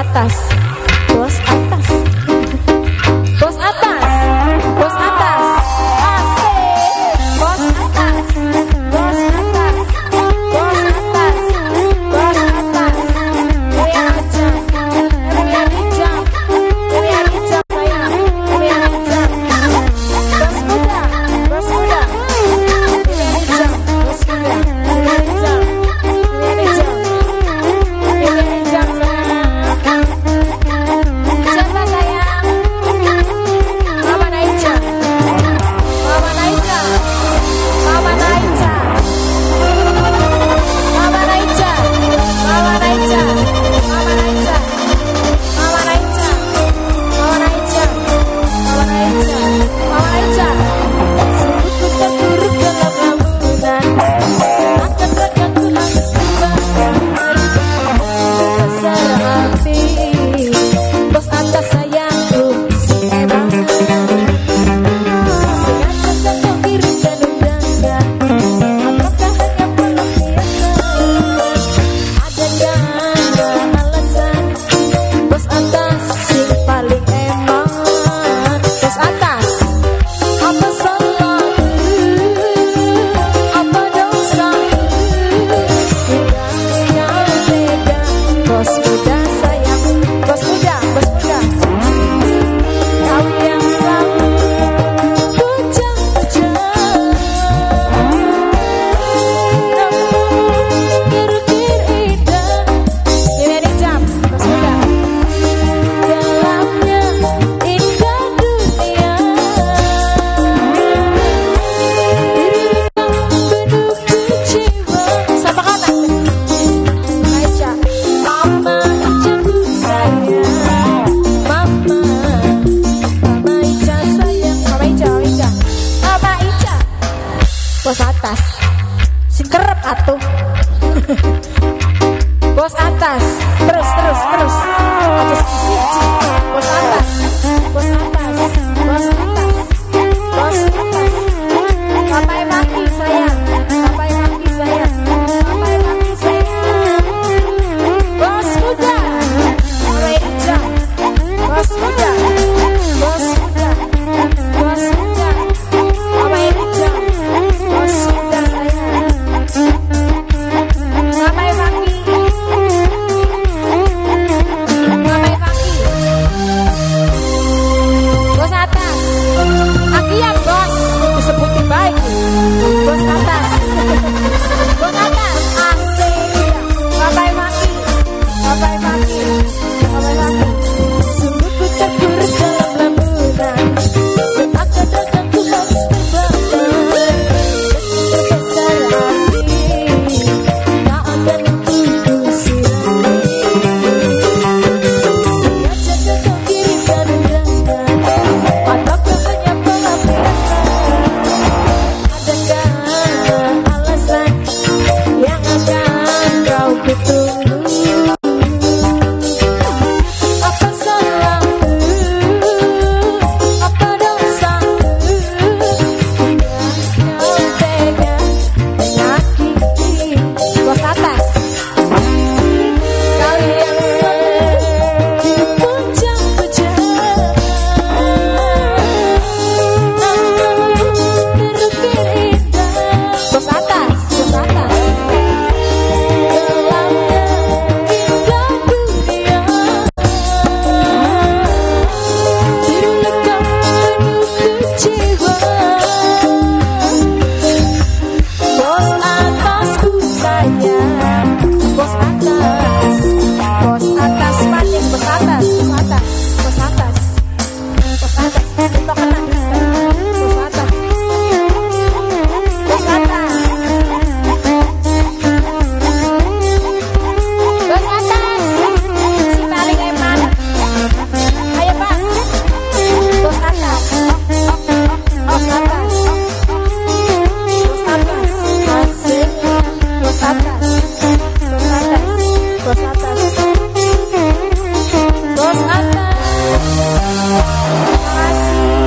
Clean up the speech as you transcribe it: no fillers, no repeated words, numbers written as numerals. atas, bos atas, bos atas, bos atas, asik, bos atas, bos atas, bos atas, bos atas, mulia bijak sayang, mulia bijak, bos muda, mulia bijak, bos muda, mulia bijak, mulia bijak. Bos atas, singkerep atuh. Bos atas, terus. Atas siji, bos atas, bos atas, bos atas, bos atas. Sampai mati sayang, sampai mati sayang, sampai mati sayang. Bos muda, meja, bos muda, bos muda, bos muda. Sampai meja. Terima kasih.